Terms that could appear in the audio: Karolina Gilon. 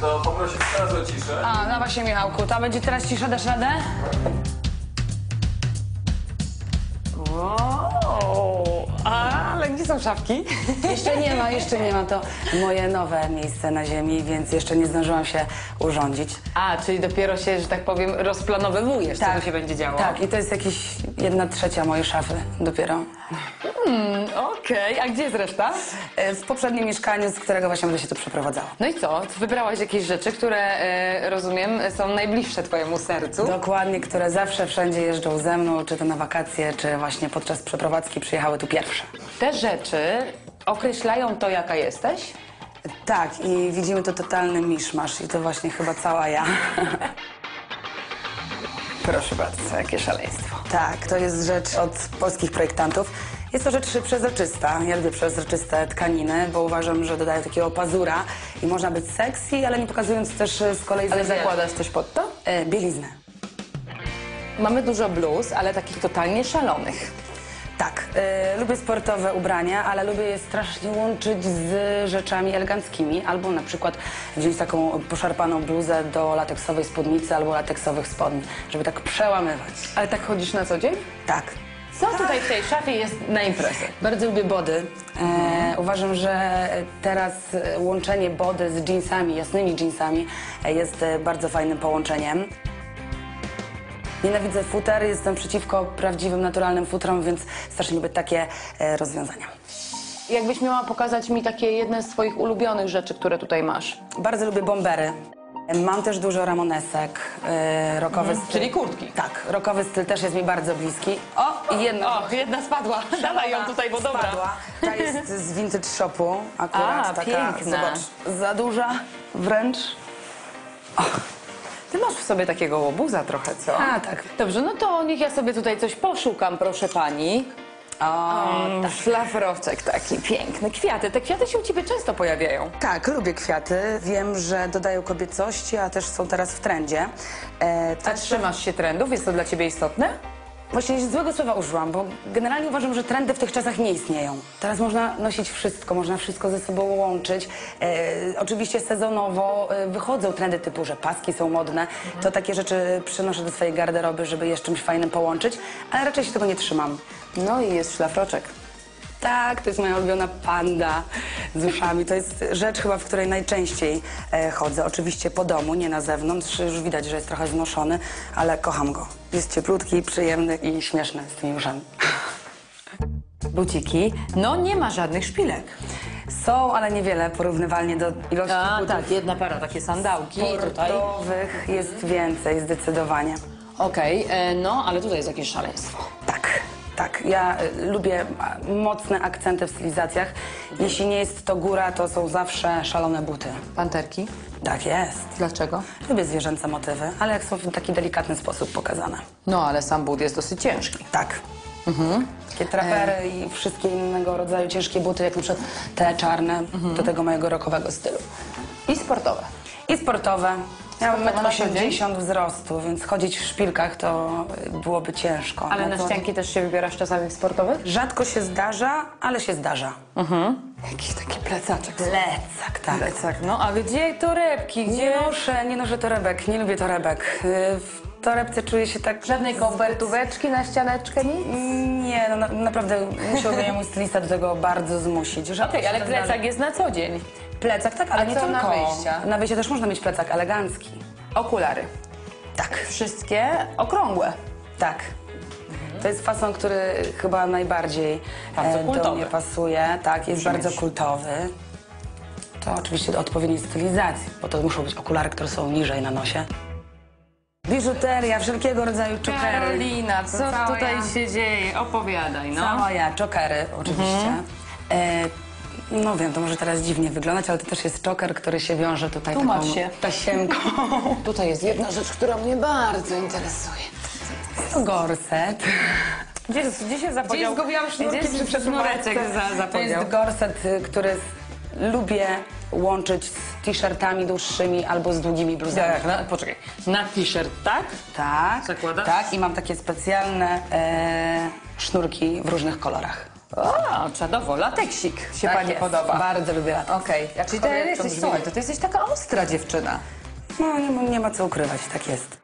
to poproszę teraz o ciszę. A, no właśnie, Michałku, to będzie teraz cisza, dasz radę? Wow, ale gdzie są szafki? Jeszcze nie ma to moje nowe miejsce na ziemi, więc jeszcze nie zdążyłam się urządzić. A, czyli dopiero się, że tak powiem, rozplanowywujesz, tak, co tu się będzie działo. Tak, i to jest jakieś 1/3 mojej szafy dopiero. Okej, okay. A gdzie jest reszta? W poprzednim mieszkaniu, z którego właśnie będę się tu przeprowadzała. No i co? Wybrałaś jakieś rzeczy, które, rozumiem, są najbliższe twojemu sercu? Dokładnie, które zawsze wszędzie jeżdżą ze mną, czy to na wakacje, czy właśnie podczas przeprowadzki przyjechały tu pierwsze. Te rzeczy określają to, jaka jesteś? Tak, i widzimy to totalny miszmasz i to właśnie chyba cała ja. Proszę bardzo, jakie szaleństwo. Tak, to jest rzecz od polskich projektantów. Jest to rzecz przezroczysta. Ja lubię przezroczyste tkaniny, bo uważam, że dodaje takiego pazura i można być sexy, ale nie pokazując też z kolei... Ale zakładasz coś pod to? Bieliznę. Mamy dużo bluz, ale takich totalnie szalonych. Tak, lubię sportowe ubrania, ale lubię je strasznie łączyć z rzeczami eleganckimi. Albo na przykład wziąć taką poszarpaną bluzę do lateksowej spódnicy albo lateksowych spodni, żeby tak przełamywać. Ale tak chodzisz na co dzień? Tak. Co tutaj w tej szafie jest na imprezę? Bardzo lubię body. Uważam, że teraz łączenie body z jeansami, jasnymi jeansami jest bardzo fajnym połączeniem. Nienawidzę futer, jestem przeciwko prawdziwym, naturalnym futrom, więc strasznie lubię takie rozwiązania. Jakbyś miała pokazać mi takie jedne z swoich ulubionych rzeczy, które tutaj masz? Bardzo lubię bombery. Mam też dużo ramonesek, rockowy styl. Czyli kurtki. Tak, rockowy styl też jest mi bardzo bliski. O, jedna spadła. Dawaj ją tutaj, bo spadła. Dobra. Ta jest z vintage shopu akurat. A, taka, piękna. Zobacz, za duża wręcz. O. Ty masz w sobie takiego łobuza trochę, co? A, tak. Dobrze, no to niech ja sobie tutaj coś poszukam, proszę pani. O, tak. Szlafroczek taki piękny, kwiaty. Te kwiaty się u ciebie często pojawiają. Tak, lubię kwiaty. Wiem, że dodają kobiecości, a też są teraz w trendzie. A trzymasz się trendów? Jest to dla ciebie istotne? Właśnie złego słowa użyłam, bo generalnie uważam, że trendy w tych czasach nie istnieją. Teraz można nosić wszystko, można wszystko ze sobą łączyć. Oczywiście sezonowo wychodzą trendy typu, że paski są modne. To takie rzeczy przynoszę do swojej garderoby, żeby je z czymś fajnym połączyć, ale raczej się tego nie trzymam. No i jest szlafroczek. Tak, to jest moja ulubiona panda z uszami. To jest rzecz chyba, w której najczęściej chodzę. Oczywiście po domu, nie na zewnątrz. Już widać, że jest trochę znoszony, ale kocham go. Jest cieplutki, przyjemny i śmieszny z tymi uszami. Buciki. No nie ma żadnych szpilek. Są, ale niewiele porównywalnie do ilości butów. Tak, jedna para, takie sandałki. Sportowych jest więcej, zdecydowanie. Okej, no ale tutaj jest jakieś szaleństwo. Tak, ja lubię mocne akcenty w stylizacjach. Jeśli nie jest to góra, to są zawsze szalone buty. Panterki? Tak jest. Dlaczego? Lubię zwierzęce motywy, ale jak są w taki delikatny sposób pokazane. No, ale sam but jest dosyć ciężki. Tak. Takie trapery i wszystkie innego rodzaju ciężkie buty, jak na przykład te czarne, do tego mojego rockowego stylu. I sportowe. Ja mam 1,80 m wzrostu, więc chodzić w szpilkach to byłoby ciężko. Ale na ścianki też się wybierasz czasami w sportowych? Rzadko się zdarza, ale się zdarza. Jakiś taki plecaczek. Plecak, tak. Plecak, no a gdzie torebki? Gdzie? Nie noszę torebek, nie lubię torebek. W torebce czuję się tak... Żadnej kopertóweczki na ścianeczkę, nic? Nie, no naprawdę musiał mnie mój stylista do tego bardzo zmusić. Okej, ale plecak jest na co dzień. Plecak, tak, ale nie tylko. Na wyjścia? Na wyjście też można mieć plecak elegancki. Okulary. Tak. Wszystkie okrągłe. Tak. To jest fason, który chyba najbardziej do mnie pasuje. Tak, jest bardzo kultowy. To oczywiście do odpowiedniej stylizacji, bo to muszą być okulary, które są niżej na nosie. Biżuteria, wszelkiego rodzaju czokery. Karolina, co tutaj się dzieje? Opowiadaj, no. Cała ja, czokery oczywiście. No wiem, to może teraz dziwnie wyglądać, ale to też jest czoker, który się wiąże tutaj taką tasiemką. Tutaj jest jedna rzecz, która mnie bardzo interesuje. To gorset. Gdzie się zapodział? Gdzieś zgubiłam sznurki przy przeprowadzce. To jest gorset, który lubię łączyć z t-shirtami dłuższymi albo z długimi bluzami. Tak, poczekaj. Na t-shirt, tak? Tak. Zakładasz? Tak, i mam takie specjalne sznurki w różnych kolorach. O, czadowo, lateksik się tak pani jest. Podoba. Bardzo lubię lateksik. Okej. Okay. Czyli ty jesteś, słuchaj, to ty jesteś taka ostra dziewczyna. No, nie ma co ukrywać, tak jest.